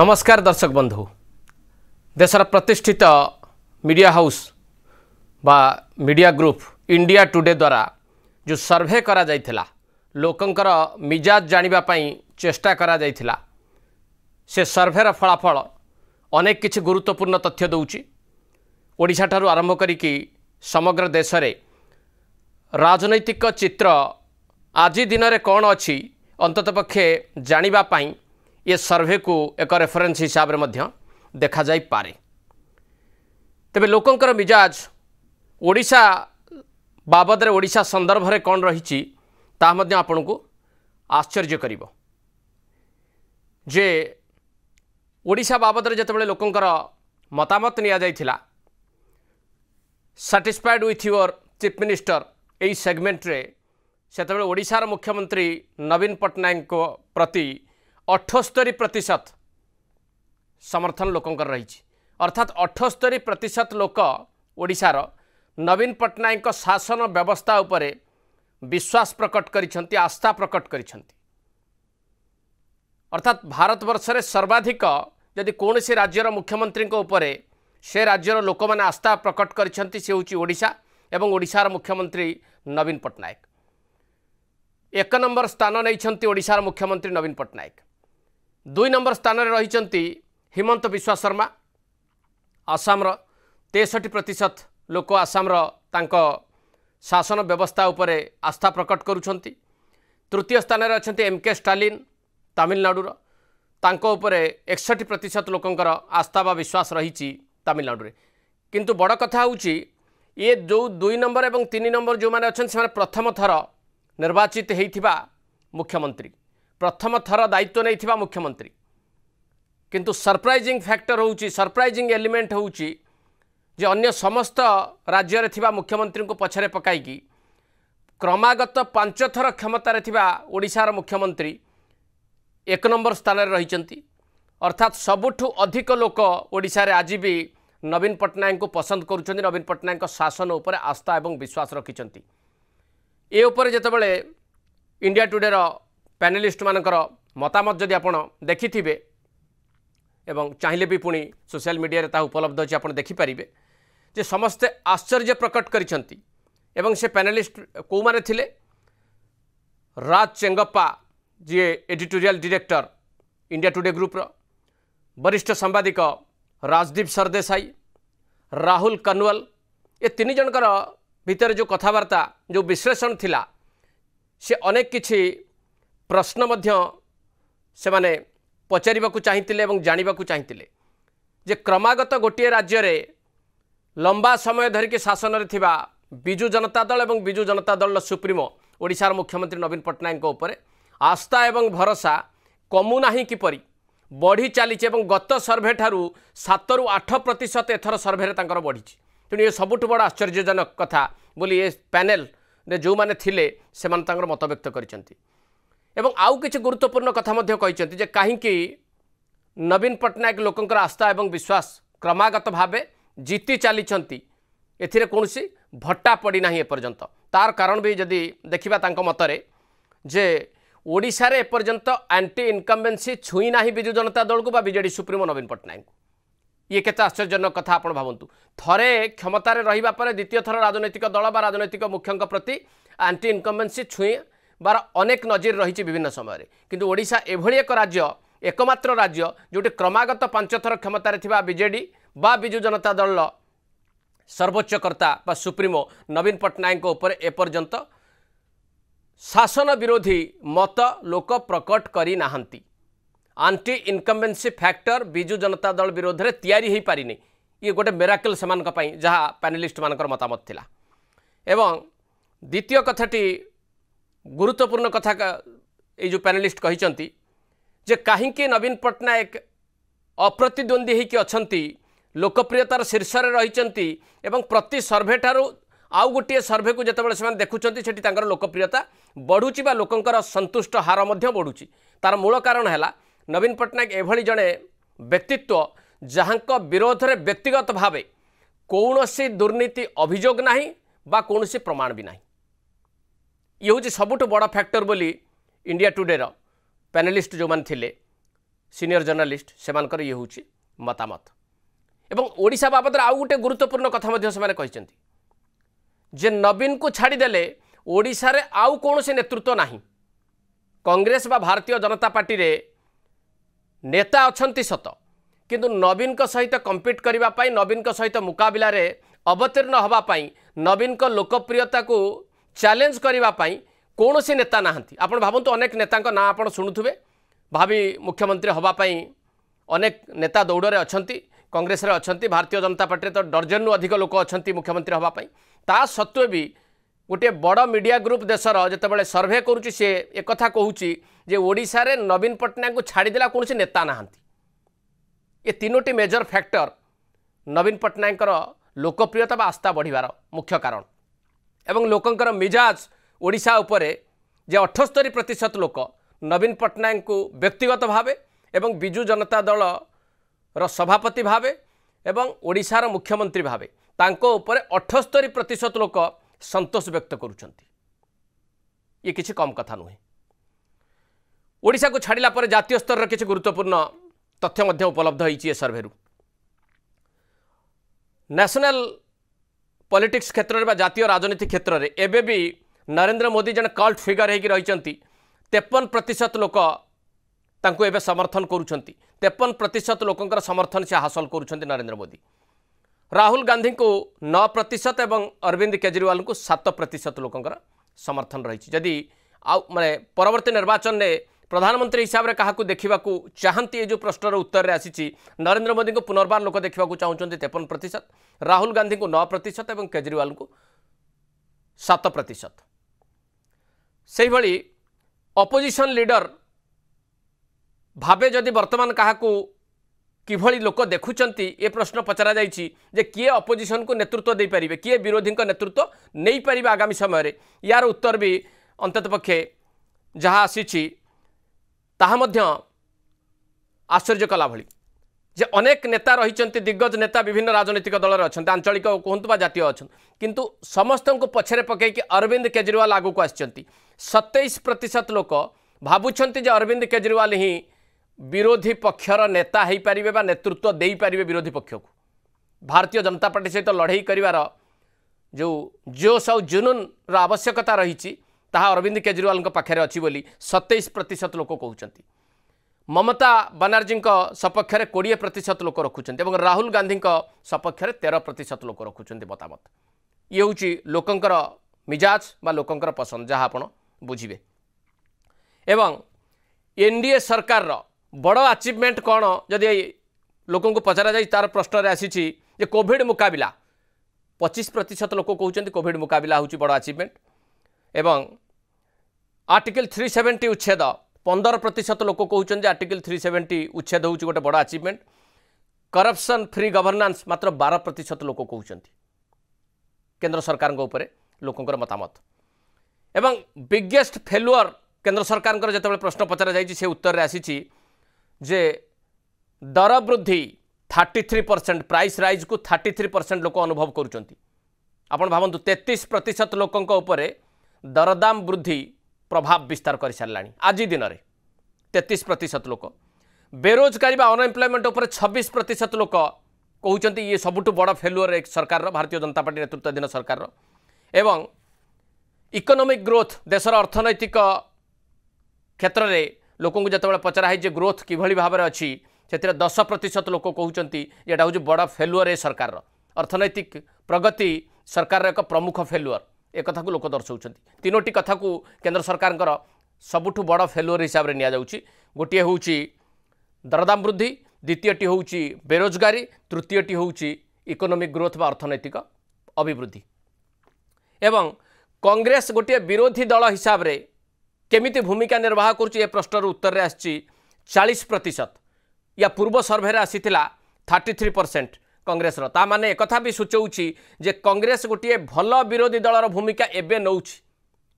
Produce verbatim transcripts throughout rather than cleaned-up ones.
नमस्कार दर्शक बंधु देशर प्रतिष्ठित मीडिया हाउस बा मीडिया ग्रुप इंडिया टुडे द्वारा जो सर्वे करा जाइथिला लोकंकर मिजाज जानिबा पई चेष्टा करा जाइथिला से सर्वेर फलाफल अनेक किछि गुरुत्वपूर्ण तथ्य दउछि। ओडिशा ठारु आरंभ करिकि समग्र देश रे राजनैतिक चित्र आज दिन रे कोन अछि अंतत पक्षे जानिबा पई ये सर्वे को एक रेफरेन्स हिसाब रे देखा जाई पारे। तबे लोकंकर मिजाज ओडिशा बाबद रे ओडिशा संदर्भ रे कोन रहिछि ता मध्ये आपनकु आश्चर्य करिवो जे ओडिशा बाबद रे जतबेले लोकंकर मतामत निया जाइथिला satisfied with your chief minister एई सेगमेंट रे सेतबेले ओडिशार मुख्यमंत्री नवीन पटनायक को प्रति अठस्तरी प्रतिशत समर्थन लोकंकर रही अर्थात अठस्तरी प्रतिशत लोक ओडिशार नवीन पटनायक शासन व्यवस्था उपरे विश्वास प्रकट करिसेंती आस्था प्रकट करिसेंती। अर्थात भारत वर्ष रे सर्वाधिक यदि कोनोसी राज्यर मुख्यमंत्री को उपरे से राज्यर लोक माने आस्था प्रकट करिसेंती से होची ओडिशा एवं ओडिशार मुख्यमंत्री नवीन पटनायक। एक नंबर स्थान नैछंती ओडिशार मुख्यमंत्री नवीन पटनायक। दुई नंबर स्थान रे रहिचंती हिमंत बिस्वा शर्मा आसाम रो तेसठ प्रतिशत लोक आसाम रो तांको शासन व्यवस्था उपरे आस्था प्रकट करुछंती। तृतीय स्थान रे अछंती एम के स्टालिन तमिलनाडु रो तांको उपरे एकसठ प्रतिशत लोकंकर आस्था बा विश्वास रहिची तमिलनाडु रे। किंतु बड़ कथा होउची ये जो दुई नंबर एवं तीन नंबर जो माने अछन से माने प्रथम थर निर्वाचित हेइथिबा मुख्यमंत्री प्रथम थर दायित्व नहीं थिबा मुख्यमंत्री। किंतु सरप्राइजिंग फैक्टर होउची सरप्राइजिंग एलिमेंट होउची जे अन्य समस्त राज्य रे थिबा मुख्यमंत्री को पछरे पकाईकी क्रमागत पांच थर क्षमता रे थिबा ओडिशार मुख्यमंत्री एक नंबर स्थान रे रहिचंती। अर्थात सबुठु अधिक लोक ओडिशा रे आज भी नवीन पटनायक को पसंद करुचंती नवीन पटनायक शासन ऊपर आस्था एवं विश्वास रखिचंती। ए ऊपर जेतेबेले इंडिया टुडे रो पैनलिस्ट मानकर मतामत जदि आपण देखिथिबे एवं चाहिए भी पुणी सोशल मीडिया रे ता उपलब्ध अछि आपण देखि परिबे जे समस्त आश्चर्य प्रकट करिसेंती। एवं से पैनलिस्ट को माने थिले राज चेंगप्पा जे editorial director India Today group रो वरिष्ठ संवाददाता राजदीप सरदेसाई राहुल कनवल ए तीन जनकर भीतर जो कथावार्ता जो विश्लेषण थिला से अनेक किछि प्रश्न मध्य से माने पचारिबाकु चाहिथिले एवं जानिबाकु चाहिथिले जे क्रमागत गोटे राज्य रे लंबा समय धरिक शासन रे थिबा बिजु जनता दल एवं बिजु जनता दल सुप्रीमो ओडिशार मुख्यमंत्री नवीन पटनायक उपरे आस्था एवं भरोसा कमु नाही किपरि बढ़ी चलीचे एवं गत सर्वे ठारू सात रु आठ प्रतिशत एथर सर्वे रे तांकर बढ़ीची। तेणु ये सबुठ बड़ आश्चर्यजनक कथा बोली ये पैनल ने जो माने थिले से माने तांकर मतव्यक्त करिसेंती। एवं आउ किछि गुरुत्वपूर्ण कथा मध्ये कहिसेंती जे काहेकि नवीन पटनायक लोकंकर आस्था एवं विश्वास क्रमागत भावे जीति चलीचंती एथिरे कोनोसी भट्टा पड़ी नाही एपर्यंत। तार कारण भी जदि देखिबा तांको मतरे जे ओडिसा रे एपर्यंत एंटी इनकम्बेंसी छुई नाही बिजु जनता दल को बा बीजेडी सुप्रीमो नवीन पटनायक। ये केता आश्चर्यजनक कथा आपण भाबंतु थरे क्षमता रे रहिबा परे द्वितीय थर राजनैतिक दल बा राजनैतिक मुख्यंक प्रति एंटी इनकम्बेंसी छुई बार अनेक नजीर रही विभिन्न समय। किंतु ओडिशा एभली एक राज्य एकमात्र राज्य जोटी क्रमागत पांच थर क्षमता रे थिबा बीजेडी बा बिजु जनता दल सर्वोच्च कर्ता बा सुप्रीमो नवीन पटनायक ऊपर एपर्यंत शासन विरोधी मत लोक प्रकट करी नाहंती। Anti incumbency factor Biju Janata Dal विरोध रे तयारी हे पारिनी ये गोटे मिराकल समान का पई जहा पैनलिस्ट मानकर मतामत थिला। एवं द्वितीय कथाटी गुरुत्वपूर्ण कथा ये जो पैनलिस्ट कहिचंती जे काहेकि नवीन पटनायक अप्रतिद्वंदी होईकि अछंती लोकप्रियतार शीर्ष रे रहिचंती एवं प्रति सर्वे ठारू आउ गोटे सर्वे को जेतेबेले से देखुचंती सेठी तांकर लोकप्रियता बढ़ुची बा लोकंकर संतुष्ट हार मध्य बढ़ुची। तार मूल कारण हैला नवीन पटनायक एभली जने व्यक्तित्व जहाँक विरोध रे व्यक्तिगत भावे कौनसी दुर्नीति अभियोग नाही बा कौनसी प्रमाण भी नाही। ये हूँ सबुठ बड़ फैक्टर बोली इंडिया टुडे रो पैनलिस्ट जो माने थिले सिनियर जर्नलिस्ट से मानकर ये होची मतामत एवं ओडिशा बाबद आउ गोटे गुरुत्वपूर्ण कथा मध्य से माने कहिसेंती जे नवीन को छाड़ी देले ओडिशा रे आउ कोनोसी नेतृत्व नाही। कांग्रेस बा भारतीय जनता पार्टी रे नेता अछंती सत किंतु नवीन को सहित कंपीट करिबा पाई नवीन को सहित मुकाबला रे अवतीर्ण होबा पाई नवीन को लोकप्रियता को चैलेंज करिबा पाई कोनोसी नेता नाहंती। आपण भाबंतु अनेक नेता को ना आपण सुनुथुबे भाभी मुख्यमंत्री होबा पाई अनेक नेता दौड़ रे अछंती कांग्रेस रे अछंती भारतीय जनता पार्टी तो डर्जन रु अधिक लोक अछंती मुख्यमंत्री होबा पाई ता सत्वे भी गोटे बड़ मीडिया ग्रुप देशर जितेबाला सर्भे करुच्ची सी एक कहूँ जे ओडिशा रे नवीन पटनायक को छाड़देला कौन से नेता नाहंती। ये तीनोटी मेजर फैक्टर नवीन पटनायक लोकप्रियता बा आस्था बढ़िवार मुख्य कारण एवं लोकंकर मिजाज ओडिशा उपरे जे अठस्तरी प्रतिशत लोक नवीन पटनायक को व्यक्तिगत भावे एवं बिजू जनता दल रो सभापति भावे एवं ओडिशा रो मुख्यमंत्री भावे तांको उपरे अठस्तरी प्रतिशत लोक संतोष व्यक्त करुछंती। ये किसी कम कथा नुहे। ओडिशा को छाड़िला पर जातीय स्तर रे किसी गुरुत्वपूर्ण तथ्य मध्य उपलब्ध होईची। ये सर्वे रु नेशनल पॉलिटिक्स क्षेत्र रे बा जातीय राजनीति क्षेत्र रे एबे भी नरेंद्र मोदी जन कल्ट फिगर हेकी रहिचंती। तेपन प्रतिशत लोक तांको एबे समर्थन करुछंती। तेपन प्रतिशत लोकंकर समर्थन से हासिल करुछंती नरेंद्र मोदी। राहुल गांधी को नौ प्रतिशत एवं अरविंद केजरीवाल को सात प्रतिशत लोकंकर समर्थन रही। जदि आउ माने परवर्ती निर्वाचन ने प्रधानमंत्री हिसाब से क्या देखा चाहती ये जो प्रश्नर उत्तर रे आसी नरेंद्र मोदी को पुनर्बार लोक देखा चाहते तेपन प्रतिशत राहुल गांधी को नौ प्रतिशत और केजरीवाल को सात प्रतिशत। से ही अपोजिशन लीडर भावे जदि वर्तमान क्या किभली लोक देखुंट ये प्रश्न पचरा जाए किए अपोजिशन को नेतृत्व दे पारे किए विरोधी नेतृत्व नहीं पारे आगामी समय रे। यार उत्तर भी अंतत पक्षे जहाँ आसी ताहा मध्य आश्चर्य कला भली जे अनेक नेता रही दिग्गज नेता विभिन्न राजनीतिक दल रे अच्छा आंचलिक कहतु बा जातीय अच्छा किंतु समस्त को पछरे पकई कि अरविंद केजरीवाल आगु को आछंती। सत्ताईस प्रतिशत लोक भाबुछंती जे अरविंद केजरीवाल ही विरोधी पक्षर नेता हो पारे बा नेतृत्व दे पारे विरोधी पक्ष को भारतीय जनता पार्टी सहित लड़ई करिवार जो जोश और जुनून आवश्यकता रही ताहा अरविंद केजरीवाल पाखे अच्छी बोली सतैश प्रतिशत लोक कहते। ममता बनार्जी सपक्ष में कोड़े प्रतिशत लोक रखुं और राहुल गांधी सपक्ष में तेरह प्रतिशत लोक रखुं मतामत। ये हूँ लोकंकर मिजाज बा लोकंकर पसंद जहाँ आप बुझे। एवं एनडीए सरकार रो बड़ आचिवमेंट कौन जदि लोक पचरा जाए तार प्रश्न आसी कोविड मुकाबला पच्चीस प्रतिशत लोक कहते कोविड मुकाबला हूँ बड़ आचिवमेंट एवं आर्टिकल तीन सौ सत्तर उच्छेद पंदर प्रतिशत लोक कहते आर्टिकल तीन सौ सत्तर उच्छेद हूँ गोटे बड़ा अचिवमेंट। करप्शन फ्री गवर्नांस मात्र बारह प्रतिशत लोक कहते केन्द्र सरकार उपर लोकंकर मतामत एवं बिगेस्ट फेलुअर केन्द्र सरकार जो प्रश्न पचरा जाए उत्तर रे आसी जे दर वृद्धि thirty three percent price rise को थर्टी थ्री परसेंट लोक अनुभव करुँच। आपण भावतु तेतीस प्रतिशत लोकों दरदाम वृद्धि प्रभाव विस्तार कर सारा आज दिन में तेतीस प्रतिशत लोक। बेरोजगारी अनएम्प्लयमेंट उपर छब्बीस प्रतिशत लोक कहते ये सबुठ बड़ फेलुअर एक सरकार भारतीय जनता पार्टी नेतृत्वाधीन सरकार एवं इकोनॉमिक ग्रोथ देशर अर्थनैतिक क्षेत्र में लोक जो पचराई जे ग्रोथ किभली भाव में अच्छी से दस प्रतिशत लोक कहते यहाँ हूँ बड़ फेलुअर ए सरकार अर्थनैतिक प्रगति सरकार एक प्रमुख फेलुअर एक कथा को लोक दर्शाऊंट। तीनोटी कथा को केंद्र सरकार सबुठ बड़ फेलुअर हिसाब से नि गोटे हूँ दरदाम वृद्धि द्वितीयटी हूँ बेरोजगारी तृतीयटी हूँ इकोनॉमिक ग्रोथ बा अर्थनैतिक अभिवृद्धि। एवं कांग्रेस गोटे विरोधी दल हिसाब से केमिति भूमिका निर्वाह करुच्चे प्रश्नर उत्तर रे आसी चालीस प्रतिशत या पूर्व सर्वे आसी थर्टी थ्री परसेंट कांग्रेस ता माने एक भी सूचौछि जे कांग्रेस गोटे भल विरोधी दलर भूमिका एबे नौछि।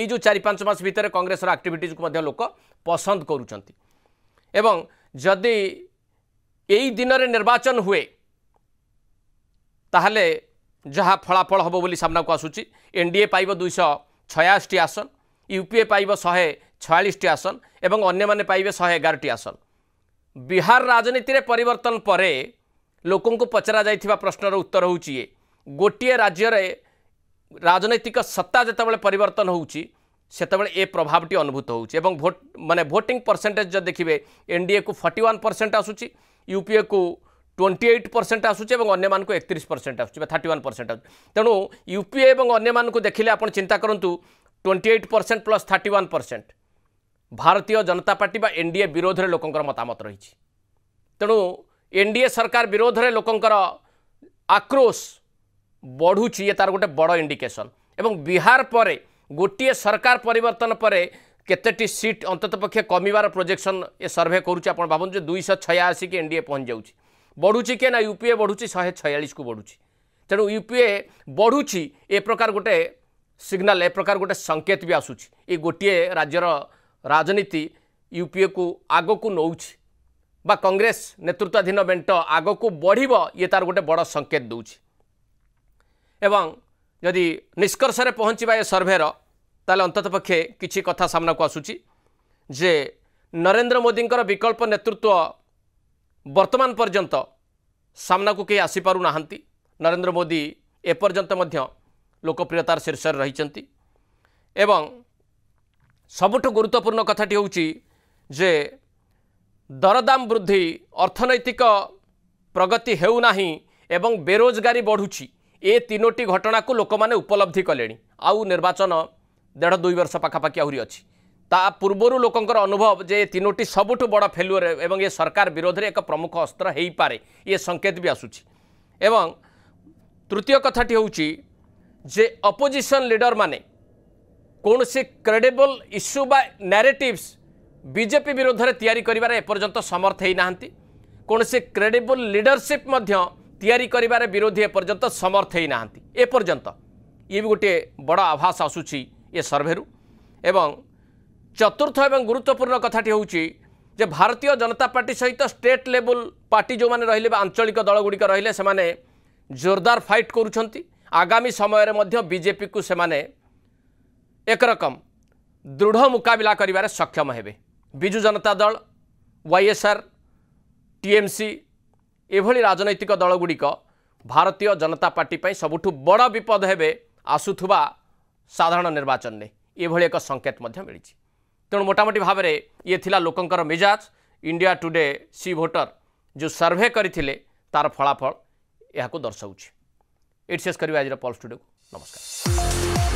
एई जो चार पांच मास भितर कांग्रेस एक्टिविटीज को मध्य लोक पसंद करुछंती एवं जदि एई दिन रे निर्वाचन हुए ताहले जहाँ फलाफल हबो बोली सामना को आसुछि एनडीए पाइबो दो सौ छियासी आसन यूपीए पाइबो एक सौ छियालीस टी आसन एवं अन्य माने पाइबे एक सौ ग्यारह टी आसन बिहार राजनीति रे परिवर्तन परे लोकों को पचरा जाइथिबा प्रश्नर उत्तर होउची गोटिए राज्य रे राजनैतिक सत्ता जेतेबेले परिवर्तन होउची सेतेबेले ए प्रभावटी अनुभूत होउची एवं भोट माने वोटिंग परसेंटेज जब देखिबे एनडीए को इकतालीस परसेंट आसुची यूपीए को अट्ठाईस परसेंट आसुची और अन्य मानक इकतीस परसेंट आसुची इकतीस परसेंट आसुची तेणु यूपीए और अन्य मानक देखिले आपण चिंता करंतु अट्ठाईस परसेंट प्लस इकतीस परसेंट भारतीय जनता पार्टी बा एनडीए विरोध रे लोकंकर मतामत रहिछि तेणु एनडीए सरकार विरोध रे लोकंकर आक्रोश बढ़ुछि तार गोटे बड़ इंडिकेशन एवं बिहार परे गोटे सरकार परिवर्तन परे केतेटी सीट अंतत पक्षे कमिवार प्रोजेक्शन ए सर्वे करूछि आपण भाबन दुईश छियासी कि एनडीए पहुँच जाउछि बढ़ुछि के ना यूपीए बढ़ुछि शहे छियालीस को बढ़ुछि तेणु यूपीए बढ़ुछि ए प्रकार गोटे सिग्नल ए प्रकार गोटे संकेत भी आसुछि ए गोटे राज्यर राजनीति यूपीए को आगो को नौछि बा कांग्रेस नेतृत्वाधीन बेंट आगो को बढ़िबो ये तार गोटे बड़ संकेत दउछि एवं यदि निष्कर्ष रे पहुँचवा ये सर्वेर ताले अंतत पक्षे किछि कथा सामना को आसुछि जे नरेंद्र मोदींकर विकल्प नेतृत्व वर्तमान पर्यंत सामना को के आसी पारु नाहंती नरेंद्र मोदी ए पर्यंत मध्य लोकप्रियतार शीर्ष रही चंती एवं सबुठ गुरुत्वपूर्ण कथाटी होउछि जे दरदाम वृद्धि अर्थनैतिक प्रगति हेउ नाही एवं बेरोजगारी बढ़ुछि ए तीनोटी घटना को लोक माने उपलब्धि कलेनी आउ निर्वाचन डेढ़ दुई वर्ष पाखापाखि आहुरी अछि ता पूर्वर लोकंकर अनुभव जे तीनोटी सबुठ बड़ फेल्युअर एवं ये सरकार विरोध रे एक प्रमुख अस्त्र हेई पारे ये संकेत भी आसुछि एवं तृतीय कथाटी होउछि जे अपोजिशन लीडर माने कौन से क्रेडिबल इश्यू बा नैरेटिव्स बीजेपी विरोध रे तैयारी करिवार एपर्यंत समर्थ हेई नाहंती कौन से क्रेडिबल लीडरशिप मध्य तैयारी करिवार विरोधी एपर्यंत समर्थ हेई नाहंती एपर्यंत ये भी गोटे बड़ा आभास आसुछि ये सर्वेरु एवं चतुर्थ एवं गुरुत्वपूर्ण कथाटी होउछि जे भारतीय जनता पार्टी सहित स्टेट लेवल पार्टी जो माने रहिले बा आंचलिक दल गुडी का रहिले सेमाने जोरदार फाइट करूछंती आगामी समय रे मध्य बीजेपी को सेमाने एक रकम दृढ़ मुकाबला करिवारे सक्षम हेबे बिजु जनता दल वाईएसआर टीएमसी एभली राजनैतिक दल गुड़िक भारतीय जनता पार्टी पर सबुठ बड़ विपद हेबे आसुथुबा साधारण निर्वाचन ने एभली एक संकेत मध्य मिलिछि तेणु मोटामोटी भाव में ये थिला लोकंकर मिजाज इंडिया टुडे सी भोटर जो सर्वे करथिले तार फलाफल यहाको दर्शाउछि एट शेष करबा आज पल्स टुडे को नमस्कार।